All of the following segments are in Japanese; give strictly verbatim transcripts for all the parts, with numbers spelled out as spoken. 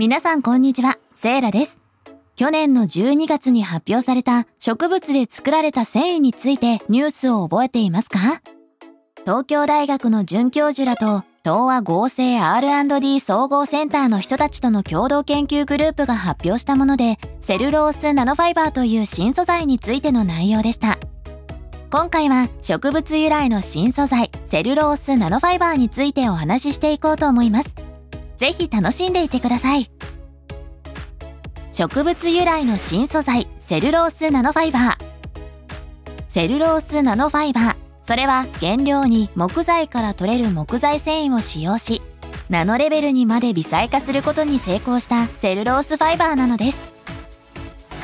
皆さんこんにちは、セイラです。去年のじゅうにがつに発表された植物で作られた繊維についてニュースを覚えていますか？東京大学の准教授らと東和合成 アールアンドディー 総合センターの人たちとの共同研究グループが発表したもので、セルロースナノファイバーという新素材についての内容でした。今回は植物由来の新素材、セルロースナノファイバーについてお話ししていこうと思います。ぜひ楽しんでいてください。植物由来の新素材、セルロースナノファイバー。セルロースナノファイバー、それは原料に木材から取れる木材繊維を使用し、ナノレベルにまで微細化することに成功したセルロースファイバーなのです。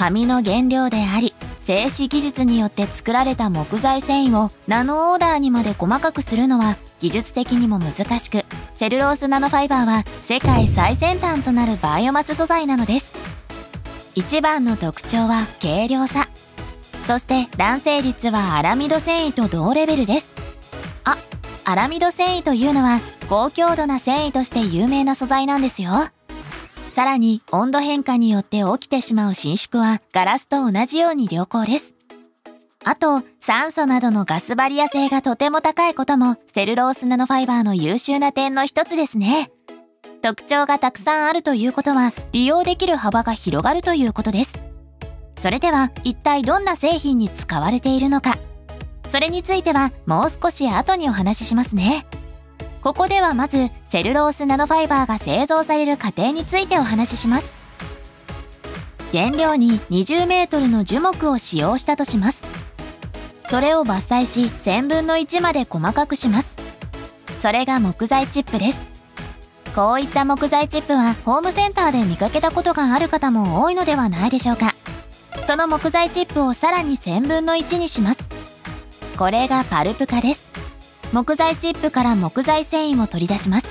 紙の原料であり、製紙技術によって作られた木材繊維をナノオーダーにまで細かくするのは技術的にも難しく、セルロースナノファイバーは世界最先端となるバイオマス素材なのです。一番の特徴は軽量さ。そして弾性率はアラミド繊維と同レベルです。あ、アラミド繊維というのは高強度な繊維として有名な素材なんですよ。さらに温度変化によって起きてしまう伸縮はガラスと同じように良好です。あと酸素などのガスバリア性がとても高いこともセルロースナノファイバーの優秀な点の一つですね。特徴がたくさんあるということは利用できる幅が広がるということです。それでは一体どんな製品に使われているのか、それについてはもう少し後にお話ししますね。ここではまずセルロースナノファイバーが製造される過程についてお話しします。原料ににじゅうメートルの樹木を使用したとします。それを伐採しせんぶんのいちまで細かくします。それが木材チップです。こういった木材チップはホームセンターで見かけたことがある方も多いのではないでしょうか。その木材チップをさらにせんぶんのいちにします。これがパルプ化です。木材チップから木材繊維を取り出します。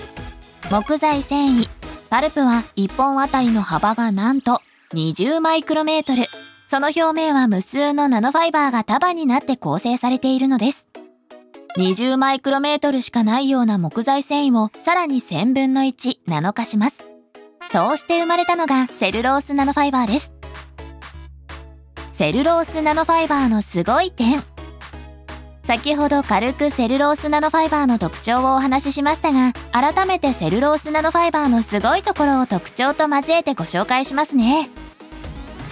木材繊維、パルプはいっぽんあたりの幅がなんとにじゅうマイクロメートル。その表面は無数のナノファイバーが束になって構成されているのです。にじゅうマイクロメートルしかないような木材繊維をさらにせんぶんのいちナノ化します。そうして生まれたのがセルロースナノファイバーです。セルロースナノファイバーのすごい点。先ほど軽くセルロースナノファイバーの特徴をお話ししましたが、改めてセルロースナノファイバーのすごいところを特徴と交えてご紹介しますね。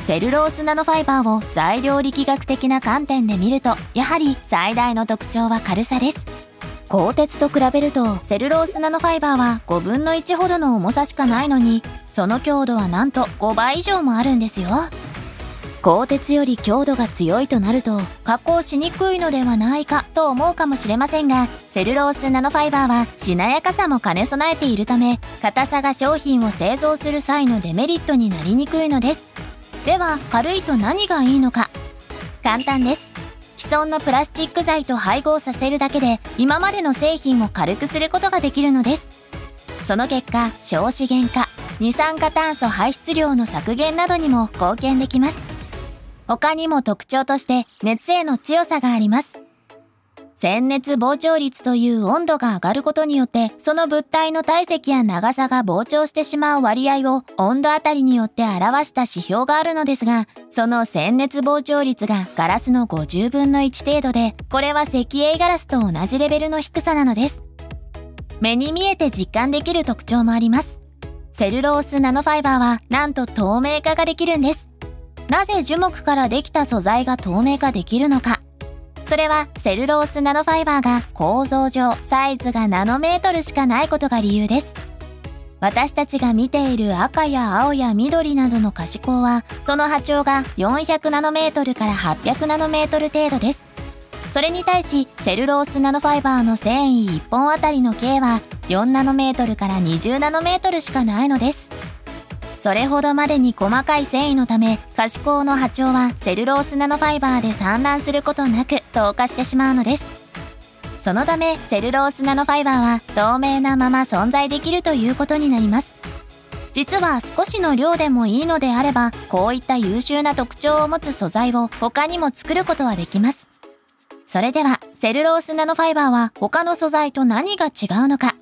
セルロースナノファイバーを材料力学的な観点で見ると、やはり最大の特徴は軽さです。鋼鉄と比べるとセルロースナノファイバーはごぶんのいちほどの重さしかないのに、その強度はなんとごばい以上もあるんですよ。鋼鉄より強度が強いとなると加工しにくいのではないかと思うかもしれませんが、セルロースナノファイバーはしなやかさも兼ね備えているため、硬さが商品を製造する際のデメリットになりにくいのです。では軽いと何がいいのか。簡単です。既存のプラスチック材と配合させるだけで今までの製品を軽くすることができるのです。その結果、小資源化、二酸化炭素排出量の削減などにも貢献できます。他にも特徴として熱への強さがあります。旋熱膨張率という温度が上がることによって、その物体の体積や長さが膨張してしまう割合を温度あたりによって表した指標があるのですが、その旋熱膨張率がガラスのごじゅうぶんのいち程度で、これは石英ガラスと同じレベルの低さなのです。目に見えて実感できる特徴もあります。セルロースナノファイバーはなんと透明化ができるんです。なぜ樹木からできた素材が透明化できるのか。それはセルロースナノファイバーが構造上サイズがナノメートルしかないことが理由です。私たちが見ている赤や青や緑などの可視光は、その波長がよんひゃくナノメートルからはっぴゃくナノメートル程度です。それに対しセルロースナノファイバーの繊維いっぽんあたりの径はよんナノメートルからにじゅうナノメートルしかないのです。それほどまでに細かい繊維のため、可視光の波長はセルロースナノファイバーで散乱することなく透過してしまうのです。そのためセルロースナノファイバーは透明なまま存在できるということになります。実は少しの量でもいいのであれば、こういった優秀な特徴を持つ素材を他にも作ることはできます。それではセルロースナノファイバーは他の素材と何が違うのか。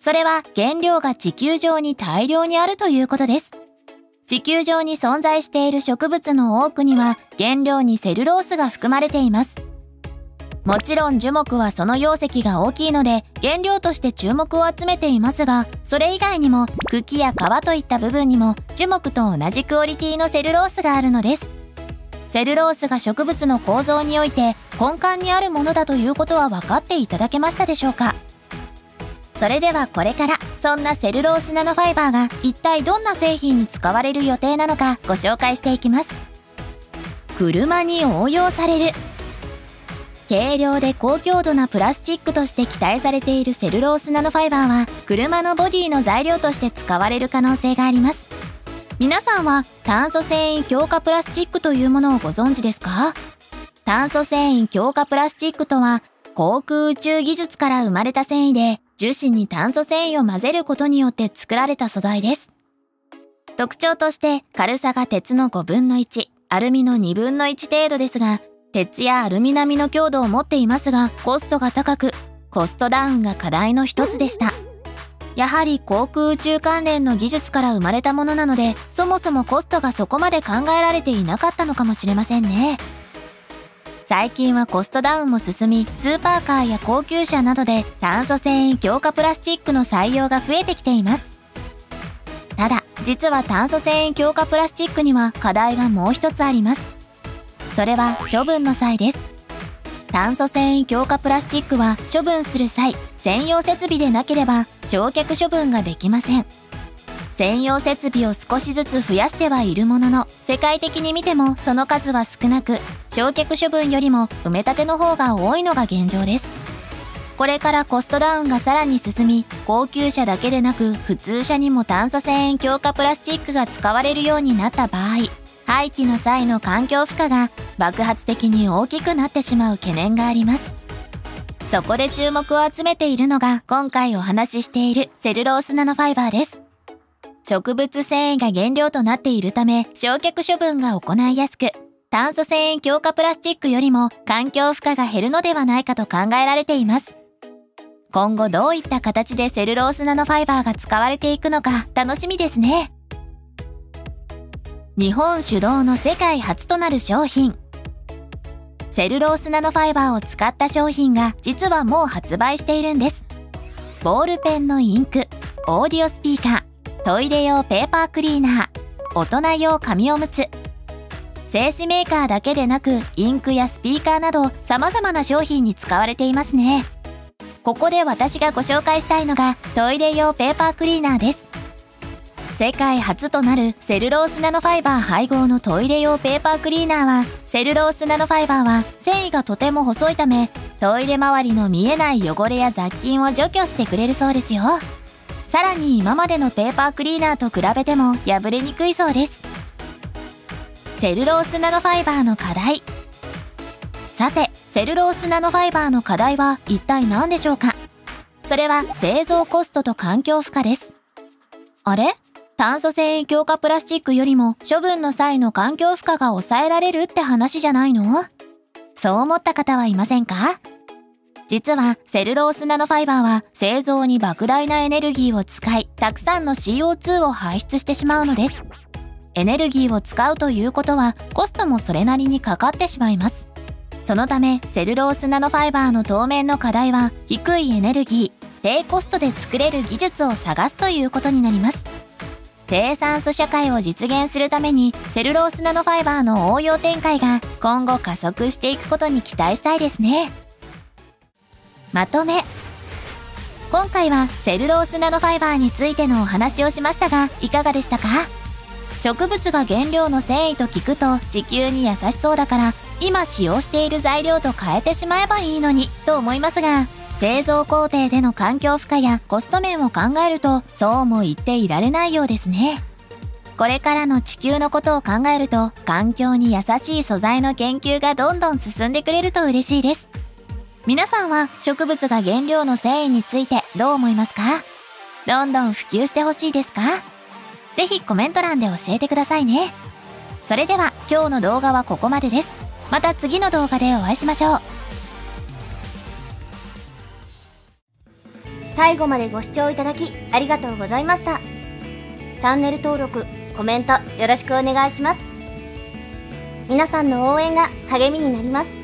それは原料が地球上に大量にあるということです。地球上に存在している植物の多くには原料にセルロースが含まれています。もちろん樹木はその容積が大きいので原料として注目を集めていますが、それ以外にも茎や皮といった部分にも樹木と同じクオリティのセルロースがあるのです。セルロースが植物の構造において根幹にあるものだということは分かっていただけましたでしょうか。それではこれからそんなセルロースナノファイバーが一体どんな製品に使われる予定なのかご紹介していきます。車に応用される。軽量で高強度なプラスチックとして期待されているセルロースナノファイバーは車のボディの材料として使われる可能性があります。皆さんは炭素繊維強化プラスチックというものをご存知ですか？炭素繊維強化プラスチックとは航空宇宙技術から生まれた繊維で、樹脂に炭素繊維を混ぜることによって作られた素材です。特徴として軽さが鉄のごぶんのいち、アルミのにぶんのいち程度ですが、鉄やアルミ並みの強度を持っていますがコストが高く、コストダウンが課題の一つでした。やはり航空宇宙関連の技術から生まれたものなので、そもそもコストがそこまで考えられていなかったのかもしれませんね。最近はコストダウンも進み、スーパーカーや高級車などで炭素繊維強化プラスチックの採用が増えてきています。ただ、実は炭素繊維強化プラスチックには課題がもう一つあります。それは処分の際です。炭素繊維強化プラスチックは処分する際、専用設備でなければ焼却処分ができません。専用設備を少しずつ増やしてはいるものの、世界的に見てもその数は少なく、焼却処分よりも埋め立ての方が多いのが現状です。これからコストダウンがさらに進み、高級車だけでなく普通車にも炭素繊維強化プラスチックが使われるようになった場合、廃棄の際の環境負荷が爆発的に大きくなってしまう懸念があります。そこで注目を集めているのが今回お話ししているセルロースナノファイバーです。植物繊維が原料となっているため焼却処分が行いやすく、炭素繊維強化プラスチックよりも環境負荷が減るのではないかと考えられています。今後どういった形でセルロースナノファイバーが使われていくのか楽しみですね。日本主導の世界初となる商品。セルロースナノファイバーを使った商品が実はもう発売しているんです。ボールペンのインク、オーディオスピーカー、トイレ用ペーパークリーナー、大人用紙おむつ。製紙メーカーだけでなくインクやスピーカーなど様々な商品に使われていますね。ここで私がご紹介したいのがトイレ用ペーパークリーナーです。世界初となるセルロースナノファイバー配合のトイレ用ペーパークリーナーは、セルロースナノファイバーは繊維がとても細いため、トイレ周りの見えない汚れや雑菌を除去してくれるそうですよ。さらに今までのペーパークリーナーと比べても破れにくいそうです。セルロースナノファイバーの課題。さて、セルロースナノファイバーの課題は一体何でしょうか？それは製造コストと環境負荷です。あれ？炭素繊維強化プラスチックよりも処分の際の環境負荷が抑えられるって話じゃないの？そう思った方はいませんか？実はセルロースナノファイバーは製造に莫大なエネルギーを使い、たくさんの シーオーツー を排出してしまうのです。エネルギーを使うということはコストもそれなりにかかってしまいます。そのためセルロースナノファイバーの当面の課題は、低いエネルギー、低コストで作れる技術を探すということになります。低酸素社会を実現するためにセルロースナノファイバーの応用展開が今後加速していくことに期待したいですね。まとめ。今回はセルロースナノファイバーについてのお話をしましたが、いかがでしたか？植物が原料の繊維と聞くと地球に優しそうだから今使用している材料と変えてしまえばいいのにと思いますが、製造工程での環境負荷やコスト面を考えるとそうも言っていられないようですね。これからの地球のことを考えると環境に優しい素材の研究がどんどん進んでくれると嬉しいです。皆さんは植物が原料の繊維についてどう思いますか？どんどん普及してほしいですか？ぜひコメント欄で教えてくださいね。それでは今日の動画はここまでです。また次の動画でお会いしましょう。最後までご視聴いただきありがとうございました。チャンネル登録、コメントよろしくお願いします。皆さんの応援が励みになります。